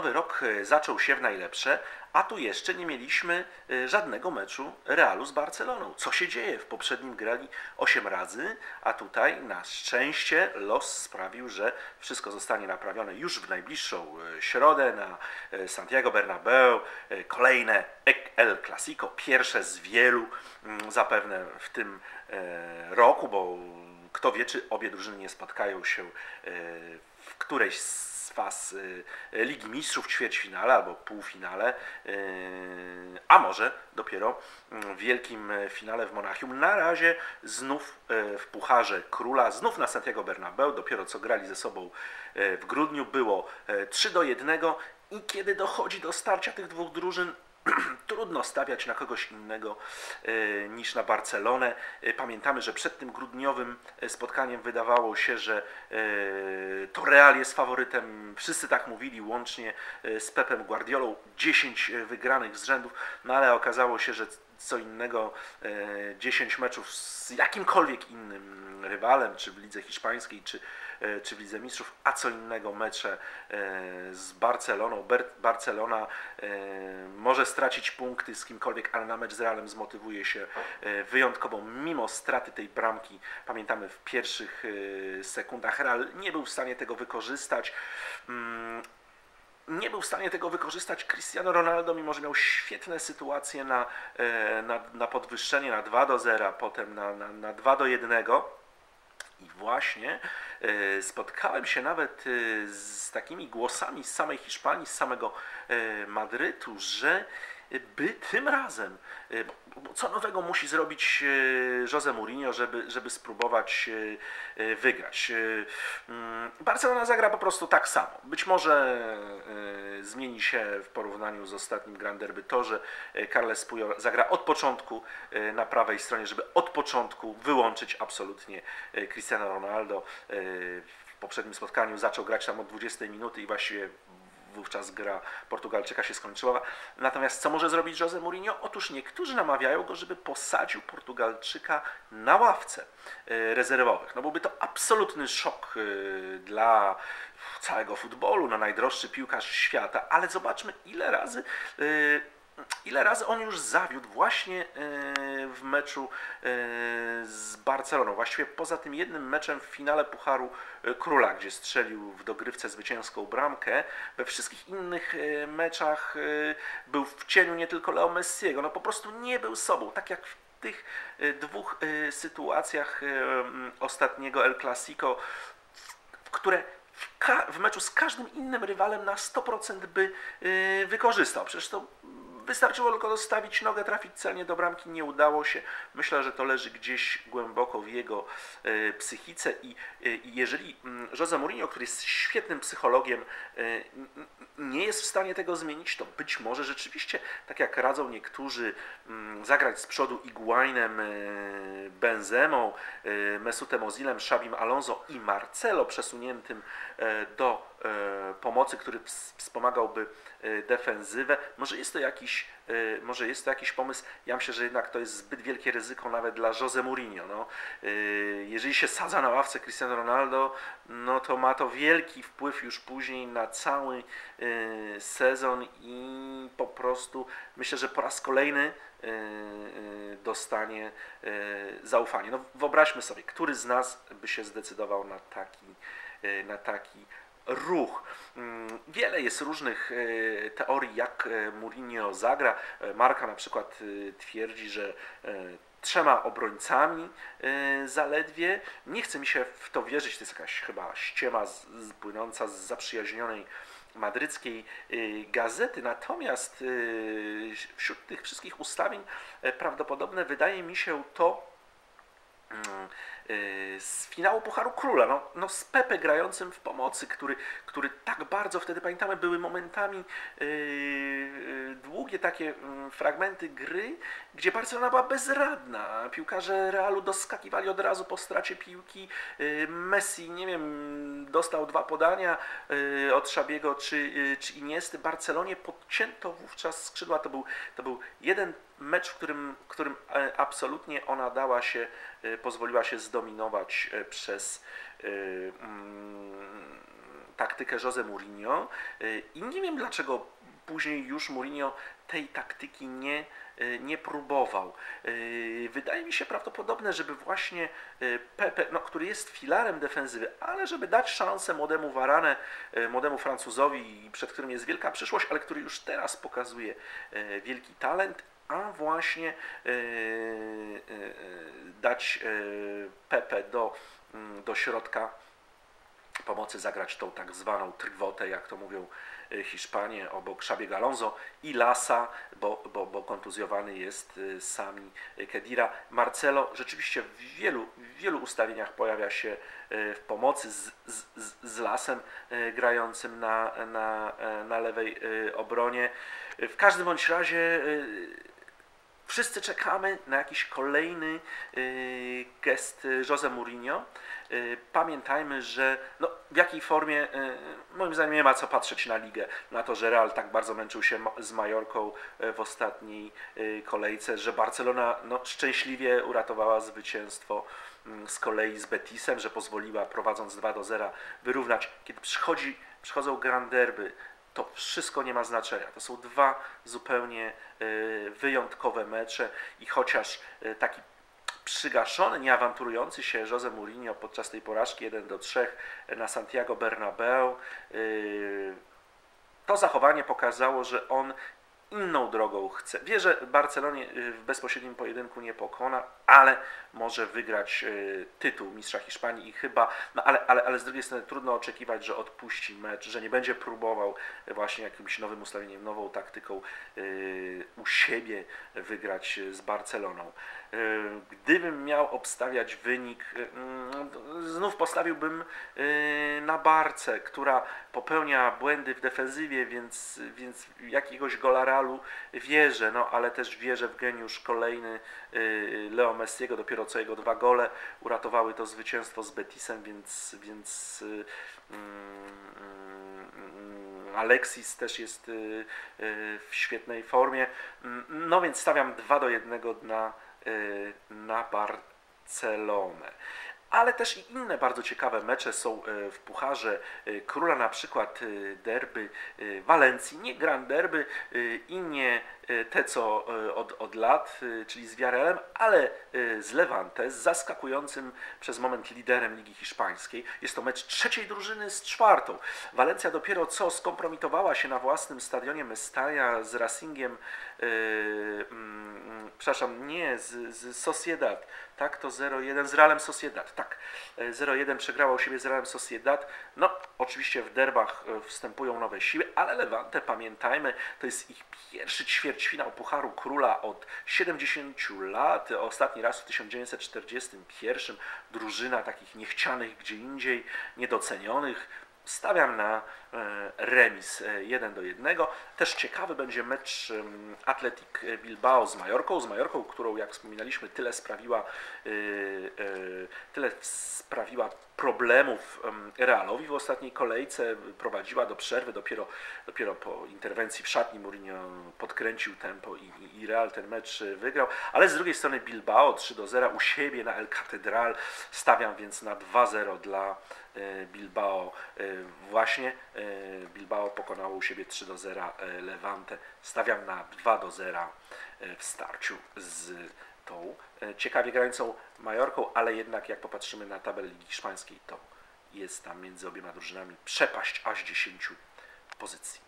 Nowy rok zaczął się w najlepsze, a tu jeszcze nie mieliśmy żadnego meczu Realu z Barceloną. Co się dzieje? W poprzednim grali 8 razy, a tutaj na szczęście los sprawił, że wszystko zostanie naprawione już w najbliższą środę na Santiago Bernabéu. Kolejne El Clasico, pierwsze z wielu zapewne w tym roku, bo kto wie, czy obie drużyny nie spotkają się w którejś z faz Ligi Mistrzów, ćwierćfinale albo półfinale, a może dopiero w wielkim finale w Monachium. Na razie znów w Pucharze Króla, znów na Santiago Bernabéu, dopiero co grali ze sobą w grudniu, było 3-1 i kiedy dochodzi do starcia tych dwóch drużyn, trudno stawiać na kogoś innego niż na Barcelonę. Pamiętamy, że przed tym grudniowym spotkaniem wydawało się, że to Real jest faworytem. Wszyscy tak mówili, łącznie z Pepem Guardiolą. 10 wygranych z rzędów, no ale okazało się, że co innego 10 meczów z jakimkolwiek innym rywalem, czy w Lidze Hiszpańskiej, czy w Lidze Mistrzów, a co innego mecze z Barceloną. Barcelona może stracić punkty z kimkolwiek, ale na mecz z Realem zmotywuje się wyjątkowo, mimo straty tej bramki. Pamiętamy, w pierwszych sekundach Real nie był w stanie tego wykorzystać. Nie był w stanie tego wykorzystać Cristiano Ronaldo, mimo że miał świetne sytuacje na podwyższenie, na 2-0, potem na 2-1. I właśnie spotkałem się nawet z takimi głosami z samej Hiszpanii, z samego Madrytu, że by tym razem, bo co nowego musi zrobić Jose Mourinho, żeby spróbować wygrać. Barcelona zagra po prostu tak samo. Być może zmieni się w porównaniu z ostatnim Grand Derby to, że Carles Puyol zagra od początku na prawej stronie, żeby od początku wyłączyć absolutnie Cristiano Ronaldo. W poprzednim spotkaniu zaczął grać tam od 20 minuty i właściwie wówczas gra Portugalczyka się skończyła. Natomiast co może zrobić Jose Mourinho? Otóż niektórzy namawiają go, żeby posadził Portugalczyka na ławce rezerwowych. No byłby to absolutny szok dla całego futbolu, no najdroższy piłkarz świata, ale zobaczmy, ile razy on już zawiódł właśnie w meczu z Barceloną. Właściwie poza tym jednym meczem w finale Pucharu Króla, gdzie strzelił w dogrywce zwycięską bramkę, we wszystkich innych meczach był w cieniu nie tylko Leo Messiego. No po prostu nie był sobą, tak jak w tych dwóch sytuacjach ostatniego El Clasico, które w meczu z każdym innym rywalem na 100% by wykorzystał. Przecież to wystarczyło tylko dostawić nogę, trafić celnie do bramki, nie udało się. Myślę, że to leży gdzieś głęboko w jego psychice i jeżeli Jose Mourinho, który jest świetnym psychologiem, nie jest w stanie tego zmienić, to być może rzeczywiście, tak jak radzą niektórzy, zagrać z przodu Iguainem, Benzemą, Mesutem Ozilem, Xabim Alonso i Marcelo przesuniętym do pomocy, który wspomagałby defensywę. Może jest to jakiś pomysł. Ja myślę, że jednak to jest zbyt wielkie ryzyko nawet dla Jose Mourinho. No, jeżeli się sadza na ławce Cristiano Ronaldo, no to ma to wielki wpływ już później na cały sezon i po prostu myślę, że po raz kolejny dostanie zaufanie. No, wyobraźmy sobie, który z nas by się zdecydował na taki ruch. Wiele jest różnych teorii, jak Mourinho zagra. Marca na przykład twierdzi, że 3 obrońcami zaledwie. Nie chce mi się w to wierzyć. To jest jakaś chyba ściema płynąca z zaprzyjaźnionej madryckiej gazety. Natomiast wśród tych wszystkich ustawień prawdopodobne wydaje mi się to z finału Pucharu Króla, no z Pepe grającym w pomocy, który tak bardzo wtedy, pamiętamy, były momentami długie takie fragmenty gry, gdzie Barcelona była bezradna. Piłkarze Realu doskakiwali od razu po stracie piłki. Messi, nie wiem, dostał 2 podania od Xabiego czy Iniesty. Barcelonie podcięto wówczas skrzydła. To był jeden mecz, w którym absolutnie ona pozwoliła się zdominować przez taktykę Jose Mourinho i nie wiem dlaczego później już Mourinho tej taktyki nie próbował. Wydaje mi się prawdopodobne, żeby właśnie Pepe, który jest filarem defensywy, ale żeby dać szansę młodemu Varane, młodemu Francuzowi, przed którym jest wielka przyszłość, ale który już teraz pokazuje wielki talent, a właśnie dać Pepe do środka pomocy, zagrać tą tak zwaną trywotę, jak to mówią Hiszpanie, obok Xabiego Alonso i Lassa, bo kontuzjowany jest Sami Khedira. Marcelo rzeczywiście w wielu ustawieniach pojawia się w pomocy z Lassem grającym na lewej obronie. W każdym bądź razie wszyscy czekamy na jakiś kolejny gest Jose Mourinho. Pamiętajmy, że w jakiej formie, moim zdaniem nie ma co patrzeć na ligę, na to, że Real tak bardzo męczył się z Majorką w ostatniej kolejce, że Barcelona szczęśliwie uratowała zwycięstwo z kolei z Betisem, że pozwoliła prowadząc 2-0 wyrównać. Kiedy przychodzą grand derby, to wszystko nie ma znaczenia. To są dwa zupełnie wyjątkowe mecze i chociaż taki przygaszony, nieawanturujący się Jose Mourinho podczas tej porażki 1-3 na Santiago Bernabéu, to zachowanie pokazało, że on inną drogą chce. Wie, że Barcelonie w bezpośrednim pojedynku nie pokona, ale może wygrać tytuł mistrza Hiszpanii i chyba, ale z drugiej strony trudno oczekiwać, że odpuści mecz, że nie będzie próbował właśnie jakimś nowym ustawieniem, nową taktyką u siebie wygrać z Barceloną. Gdybym miał obstawiać wynik, znów postawiłbym na Barce, która popełnia błędy w defensywie, więc jakiegoś gola Realu wierzę, ale też wierzę w geniusz kolejny Leo Messiego, dopiero co jego 2 gole uratowały to zwycięstwo z Betisem, więc Alexis też jest w świetnej formie, więc stawiam 2-1 na Barcelonę. Ale też i inne bardzo ciekawe mecze są w Pucharze Króla, na przykład derby Walencji, nie grand derby i nie te co od lat, czyli z Villarrealem, ale z Levante, z zaskakującym przez moment liderem Ligi Hiszpańskiej. Jest to mecz trzeciej drużyny z czwartą. Walencja dopiero co skompromitowała się na własnym stadionie Mestalla z Racingiem, z Sociedad. Tak, to 0-1 z Realem Sociedad. Tak, 0-1 przegrała u siebie z Realem Sociedad. Oczywiście w derbach wstępują nowe siły, ale Levante, pamiętajmy, to jest ich pierwszy ćwierćfinał Pucharu Króla od 70 lat. Ostatni raz w 1941. Drużyna takich niechcianych gdzie indziej, niedocenionych. Stawiam na remis 1-1. Też ciekawy będzie mecz Athletic Bilbao z Majorką. Z Majorką, którą, jak wspominaliśmy, tyle sprawiła problemów Realowi w ostatniej kolejce. Prowadziła do przerwy, dopiero po interwencji w szatni Mourinho podkręcił tempo i Real ten mecz wygrał. Ale z drugiej strony Bilbao 3-0 u siebie na El Catedral. Stawiam więc na 2-0 dla Bilbao. Właśnie Bilbao pokonało u siebie 3-0 Levante. Stawiam na 2-0 w starciu z tą ciekawie grającą Majorką, ale jednak jak popatrzymy na tabelę Ligi Hiszpańskiej, to jest tam między obiema drużynami przepaść aż 10 pozycji.